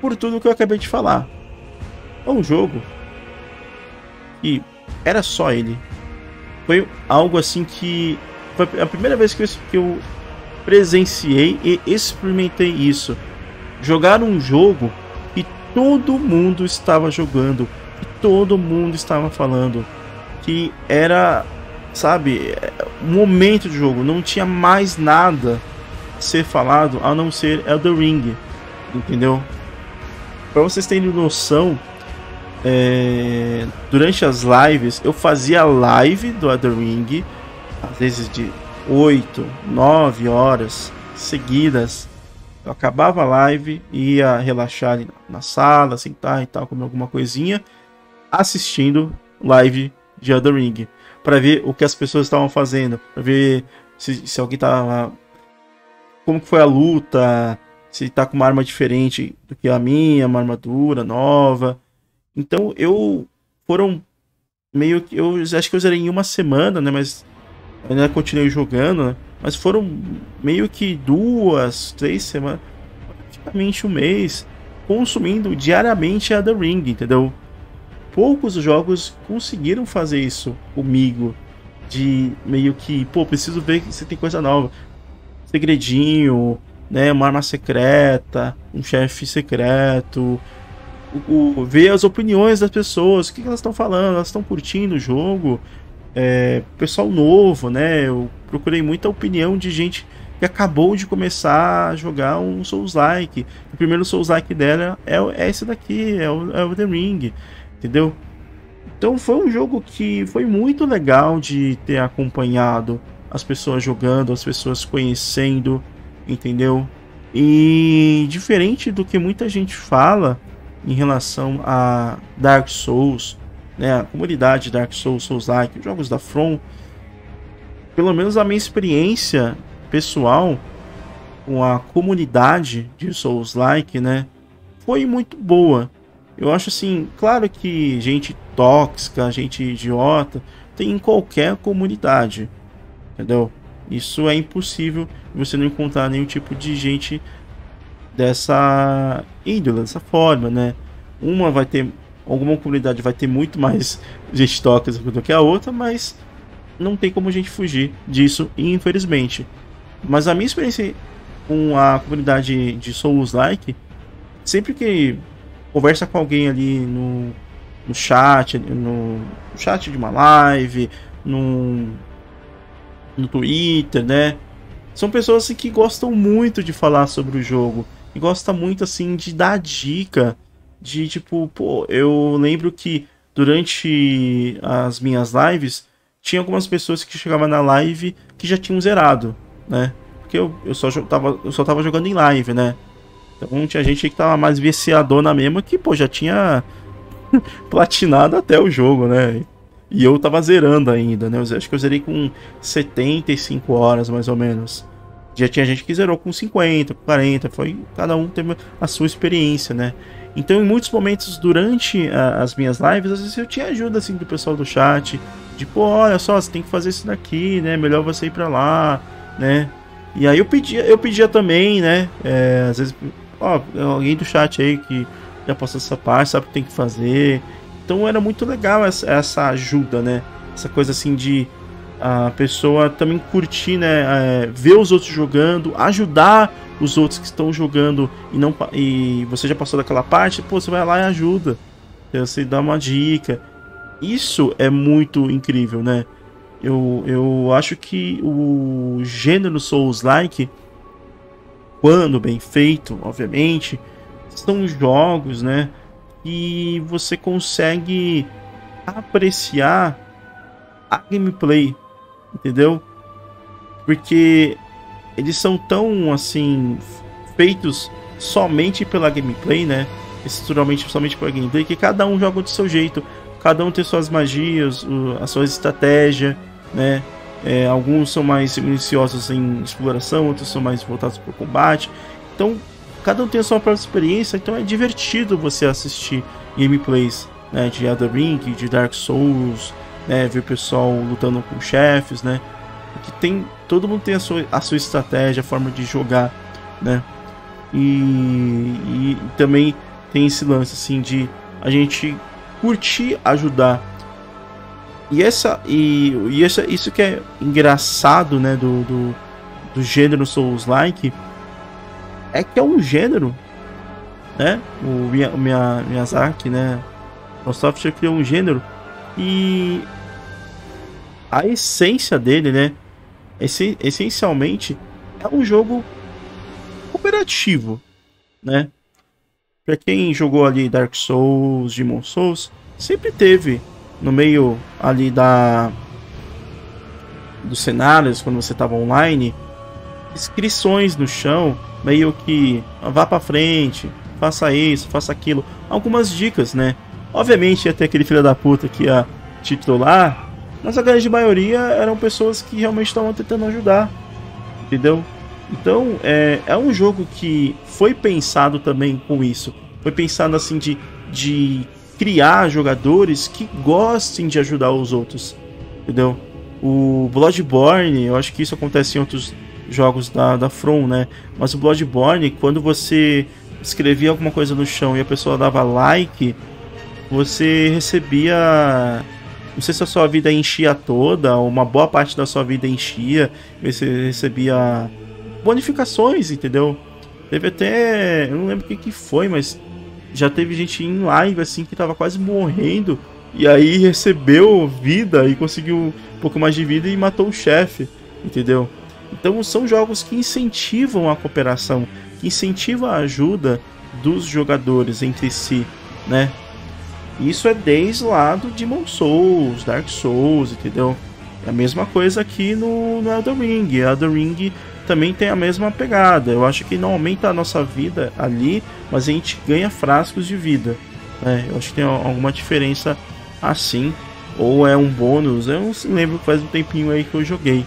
por tudo que eu acabei de falar. É um jogo que era só ele. Foi algo assim que foi a primeira vez que eu presenciei e experimentei isso. Jogar um jogo que todo mundo estava jogando, que todo mundo estava falando, que era, sabe, um momento de jogo. Não tinha mais nada a ser falado a não ser Elden Ring, entendeu? Para vocês terem noção, durante as lives eu fazia live do Elden Ring, às vezes de 8, 9 horas seguidas. Eu acabava a live, ia relaxar ali na sala, sentar e tal, comer alguma coisinha, assistindo live de Elden Ring, para ver o que as pessoas estavam fazendo, para ver se alguém tava, como que foi a luta, se tá com uma arma diferente do que a minha, uma armadura nova. Então foram meio que, eu acho que eu zerei em uma semana, né, mas ainda continuei jogando, né, mas foram meio que 2, 3 semanas, praticamente um mês, consumindo diariamente a The Ring, entendeu? Poucos jogos conseguiram fazer isso comigo, de meio que, pô, preciso ver se tem coisa nova, segredinho, né, uma arma secreta, um chefe secreto, ver as opiniões das pessoas, o que elas estão falando, elas estão curtindo o jogo, pessoal novo, né? Eu procurei muita opinião de gente que acabou de começar a jogar um Souls-like. O primeiro Souls-like dela é esse daqui, é o The Ring, entendeu? Então foi um jogo que foi muito legal de ter acompanhado as pessoas jogando, as pessoas conhecendo, entendeu? E diferente do que muita gente fala em relação a Dark Souls, né, a comunidade Dark Souls, Souls-like, jogos da From, pelo menos a minha experiência pessoal com a comunidade de Souls-like, né, foi muito boa. Eu acho assim, claro que gente tóxica, gente idiota, tem em qualquer comunidade, entendeu? Isso é impossível você não encontrar nenhum tipo de gente dessa índole, dessa forma, né? Uma vai ter, alguma comunidade vai ter muito mais gente tóxica do que a outra, mas não tem como a gente fugir disso, infelizmente. Mas a minha experiência com a comunidade de Souls-like, sempre que conversa com alguém ali no chat, no chat de uma live, no Twitter, né? São pessoas assim que gostam muito de falar sobre o jogo, e gostam muito assim de dar dica, de tipo, pô, eu lembro que durante as minhas lives tinha algumas pessoas que chegavam na live que já tinham zerado, né? Porque eu só tava jogando em live, né? Então tinha gente que tava mais viciadona mesmo, que pô, já tinha platinado até o jogo, né? E eu tava zerando ainda, né? Eu acho que eu zerei com 75 horas, mais ou menos. Já tinha gente que zerou com 50, 40, foi, cada um teve a sua experiência, né? Então, em muitos momentos durante as minhas lives, às vezes eu tinha ajuda, assim, do pessoal do chat. Tipo, olha só, você tem que fazer isso daqui, né? Melhor você ir pra lá, né? E aí eu pedia também, né? Às vezes, ó, alguém do chat aí que já passou essa parte, sabe o que tem que fazer. Então era muito legal essa ajuda, né? Essa coisa assim de a pessoa também curtir, né? Ver os outros jogando, ajudar os outros que estão jogando e você já passou daquela parte, pô, você vai lá e ajuda. Você dá uma dica. Isso é muito incrível, né? Eu acho que o gênero Souls-like, quando bem feito, obviamente, são jogos, né, que você consegue apreciar a gameplay, entendeu? Porque eles são tão, assim, feitos somente pela gameplay, né, estruturalmente somente pela gameplay, que cada um joga do seu jeito, cada um tem suas magias, a sua estratégia, né? Alguns são mais minuciosos em exploração, outros são mais voltados para o combate. Então, cada um tem a sua própria experiência. Então, é divertido você assistir gameplays, né, de Elden Ring, de Dark Souls, né, ver o pessoal lutando com chefes, né? Porque tem, todo mundo tem a sua estratégia, a forma de jogar, né? E também tem esse lance assim de a gente curtir ajudar. Isso que é engraçado, né, do gênero Souls-like, é que é um gênero, né? O Miyazaki, né, From Software, criou um gênero, e a essência dele, né, essencialmente é um jogo cooperativo, né? Pra quem jogou ali Dark Souls, Demon Souls, sempre teve no meio ali dos cenários, quando você tava online, inscrições no chão, meio que vá pra frente, faça isso, faça aquilo, algumas dicas, né? Obviamente até aquele filho da puta que ia titular, mas a grande maioria eram pessoas que realmente estavam tentando ajudar, entendeu? Então, é um jogo que foi pensado também com isso. Foi pensado assim de criar jogadores que gostem de ajudar os outros, entendeu? O Bloodborne, eu acho que isso acontece em outros jogos da From, né? Mas o Bloodborne, quando você escrevia alguma coisa no chão e a pessoa dava like, você recebia... Não sei se a sua vida enchia toda, ou uma boa parte da sua vida enchia, você recebia... bonificações, entendeu? Teve até... eu não lembro o que foi, mas já teve gente em live assim que tava quase morrendo e aí recebeu vida e conseguiu um pouco mais de vida e matou o chefe, entendeu? Então são jogos que incentivam a cooperação, que incentivam a ajuda dos jogadores entre si, né? Isso é desde lá do Demon Souls, Dark Souls, entendeu? É a mesma coisa aqui no Elden Ring. Elden Ring também tem a mesma pegada. Eu acho que não aumenta a nossa vida ali, mas a gente ganha frascos de vida, né? Eu acho que tem alguma diferença assim, ou é um bônus. Eu não lembro, faz um tempinho aí que eu joguei.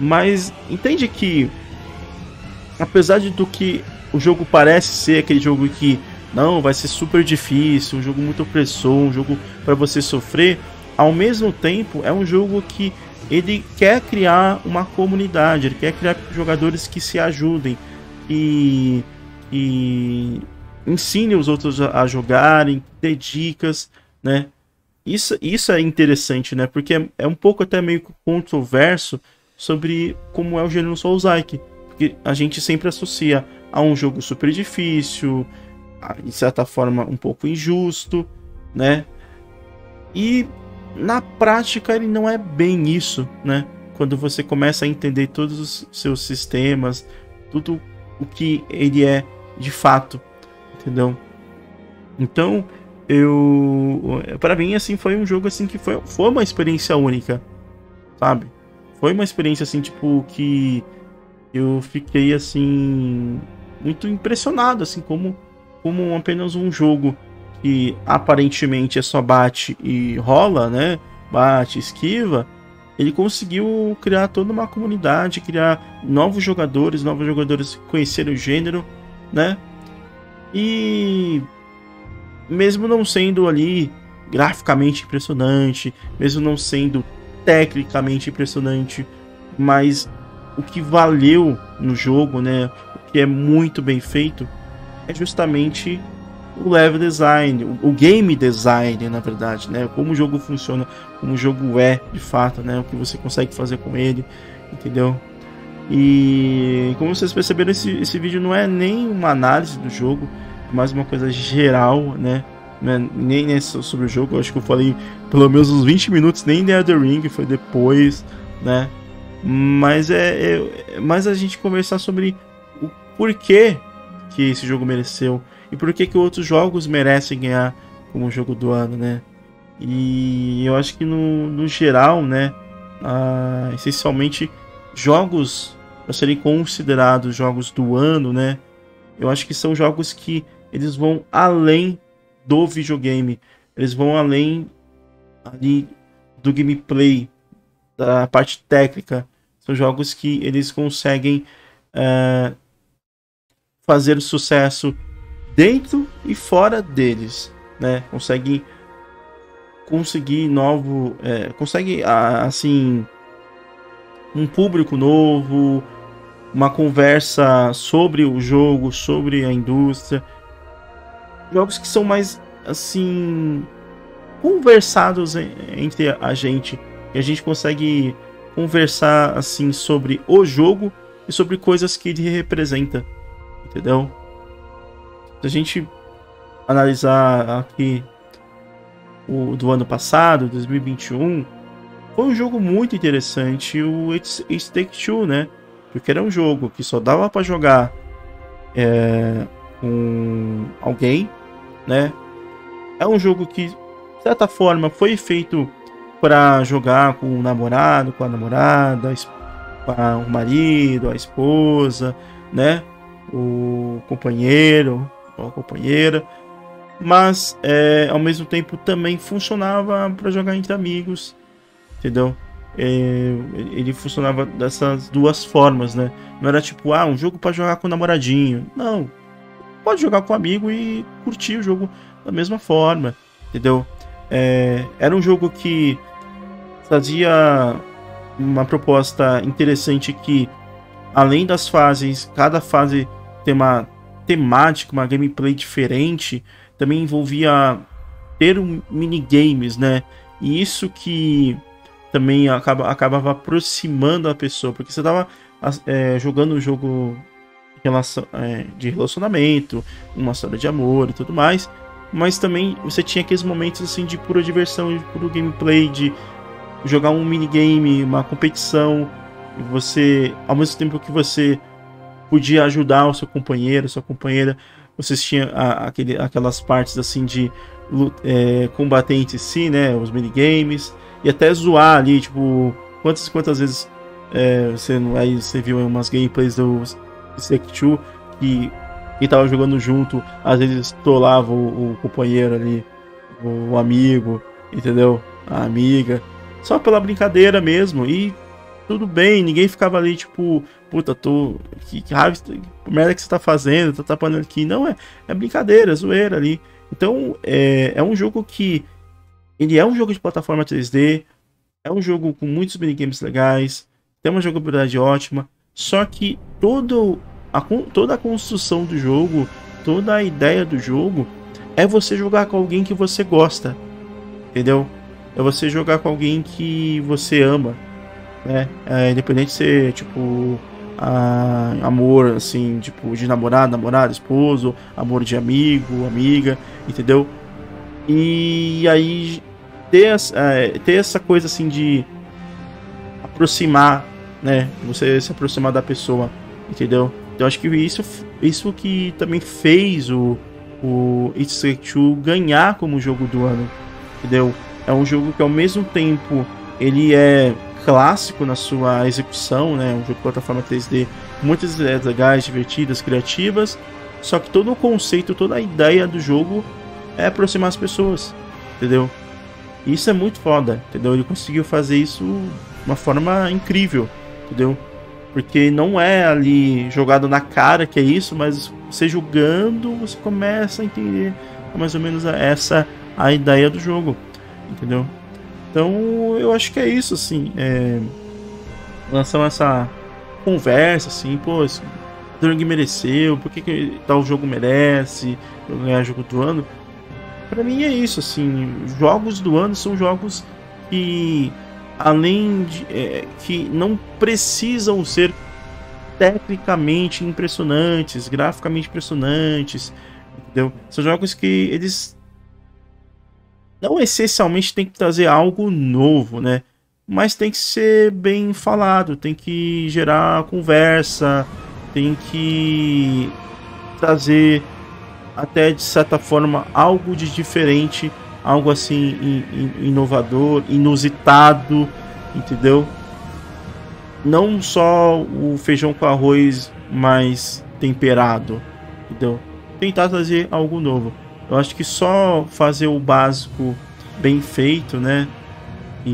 Mas entende que, apesar de do que o jogo parece ser, aquele jogo que não vai ser super difícil, um jogo muito opressor, um jogo para você sofrer, ao mesmo tempo é um jogo que ele quer criar uma comunidade, ele quer criar jogadores que se ajudem e ensinem os outros a jogarem, dê dicas, né? Isso é interessante, né? Porque é um pouco até meio controverso sobre como é o gênero Souls-like, porque a gente sempre associa a um jogo super difícil, de certa forma um pouco injusto, né? E na prática ele não é bem isso, né? Quando você começa a entender todos os seus sistemas, tudo o que ele é de fato, entendeu? Então, para mim assim foi um jogo assim que foi uma experiência única, sabe? Foi uma experiência assim tipo que eu fiquei assim muito impressionado assim como apenas um jogo que aparentemente é só bate e rola, né? Bate, esquiva. Ele conseguiu criar toda uma comunidade, criar novos jogadores conhecerem o gênero, né? E mesmo não sendo ali graficamente impressionante, mesmo não sendo tecnicamente impressionante, mas o que valeu no jogo, né? O que é muito bem feito é justamente o level design, o game design, na verdade, né? Como o jogo funciona, como o jogo é de fato, né? O que você consegue fazer com ele, entendeu? E como vocês perceberam, esse vídeo não é nem uma análise do jogo, é mais uma coisa geral, né? nem sobre o jogo, eu acho que eu falei pelo menos uns 20 minutos, nem de Elden Ring, foi depois, né? Mas é mais a gente conversar sobre o porquê que esse jogo mereceu e porquê que outros jogos merecem ganhar como jogo do ano, né? E eu acho que no geral, né, essencialmente jogos para serem considerados jogos do ano, né, eu acho que são jogos que eles vão além do videogame, eles vão além ali do gameplay, da parte técnica. São jogos que eles conseguem fazer sucesso dentro e fora deles, né, consegue assim um público novo, uma conversa sobre o jogo, sobre a indústria, jogos que são mais assim conversados entre a gente, e a gente consegue conversar assim sobre o jogo e sobre coisas que ele representa, entendeu? Se a gente analisar aqui o do ano passado, 2021, foi um jogo muito interessante, o It Takes Two, né? Porque era um jogo que só dava para jogar com alguém, né? É um jogo que, de certa forma, foi feito para jogar com o namorado, com a namorada, com o marido, a esposa, né? O companheiro, a companheira. Mas ao mesmo tempo também funcionava para jogar entre amigos, entendeu? Ele funcionava dessas duas formas, né? Não era tipo, um jogo para jogar com o namoradinho. Não, pode jogar com um amigo e curtir o jogo da mesma forma, entendeu? Era um jogo que fazia uma proposta interessante, que além das fases, cada fase tem uma temática, uma gameplay diferente. Também envolvia ter minigames, né? E isso que também acabava aproximando a pessoa, porque você estava jogando um jogo de relacionamento, uma história de amor e tudo mais, mas também você tinha aqueles momentos assim de pura diversão, de puro gameplay, de jogar um minigame, uma competição, e você, ao mesmo tempo que você podia ajudar o seu companheiro, sua companheira, vocês tinham aquelas partes assim de combater entre si, né, os minigames, e até zoar ali, tipo, quantas vezes você viu em umas gameplays do Sekiro que quem tava jogando junto, às vezes trollava o companheiro ali, o amigo, entendeu? A amiga, só pela brincadeira mesmo, e tudo bem, ninguém ficava ali tipo, puta, que raiva, que merda que você tá fazendo, tá tapando aqui. Não, é brincadeira, zoeira ali. Então, é um jogo que, ele é um jogo de plataforma 3D, é um jogo com muitos minigames legais, tem uma jogabilidade ótima, só que toda a construção do jogo, toda a ideia do jogo, é você jogar com alguém que você gosta, entendeu? É você jogar com alguém que você ama. Independente de ser tipo amor assim, tipo de namorado, esposo, amor de amigo, amiga, entendeu? E aí ter essa coisa assim de aproximar, né? Você se aproximar da pessoa, entendeu? Então acho que isso que também fez o It Takes Two ganhar como jogo do ano, entendeu? É um jogo que ao mesmo tempo ele é clássico na sua execução, né? Um jogo de plataforma 3D, muitas ideias legais, divertidas, criativas, só que todo o conceito, toda a ideia do jogo é aproximar as pessoas, entendeu? E isso é muito foda, entendeu? Ele conseguiu fazer isso de uma forma incrível, entendeu? Porque não é ali jogado na cara que é isso, mas você jogando, você começa a entender mais ou menos essa a ideia do jogo, entendeu? Então eu acho que é isso, assim, lançando essa conversa, assim, pô, esse jogo mereceu, por que tal jogo merece ganhar jogo do ano? Pra mim é isso, assim, jogos do ano são jogos que, além de, que não precisam ser tecnicamente impressionantes, graficamente impressionantes, entendeu? São jogos que eles não essencialmente tem que trazer algo novo, né? Mas tem que ser bem falado, tem que gerar conversa, tem que trazer até de certa forma algo de diferente, algo assim inovador, inusitado, entendeu? Não só o feijão com arroz mais temperado, entendeu? Tentar trazer algo novo. Eu acho que só fazer o básico bem feito, né? E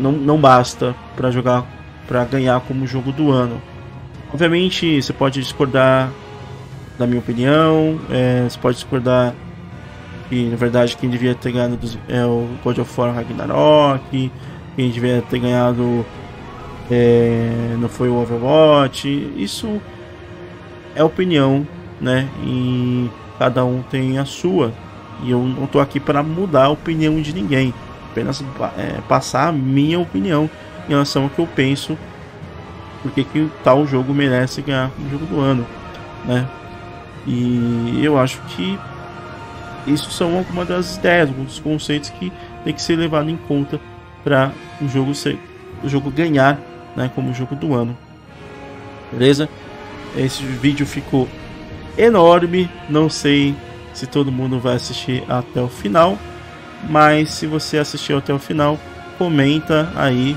não basta para jogar, para ganhar como jogo do ano. Obviamente você pode discordar da minha opinião, você pode discordar que na verdade quem devia ter ganhado é o God of War Ragnarok, quem devia ter ganhado não foi o Overwatch. Isso é opinião, né? E cada um tem a sua, e eu não tô aqui para mudar a opinião de ninguém, apenas passar a minha opinião em relação ao que eu penso, porque que tal jogo merece ganhar o jogo do ano, né? E eu acho que isso são algumas das ideias, alguns conceitos que tem que ser levado em conta para o jogo ganhar, né, como jogo do ano. Beleza? Esse vídeo ficou enorme, não sei se todo mundo vai assistir até o final, mas se você assistiu até o final, comenta aí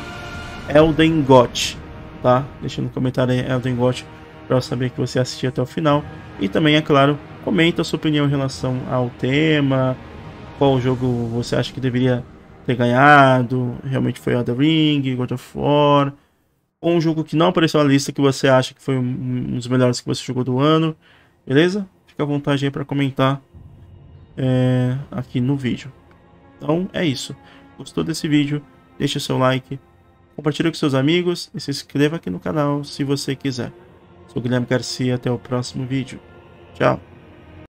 Elden GOTY, tá? Deixa no comentário aí Elden GOTY para eu saber que você assistiu até o final. E também, é claro, comenta a sua opinião em relação ao tema, qual jogo você acha que deveria ter ganhado, realmente foi Elden Ring, God of War, ou um jogo que não apareceu na lista que você acha que foi um dos melhores que você jogou do ano, beleza? Fica à vontade aí para comentar aqui no vídeo. Então é isso. Gostou desse vídeo? Deixe seu like, compartilhe com seus amigos e se inscreva aqui no canal se você quiser. Sou Guilherme Garcia, até o próximo vídeo. Tchau!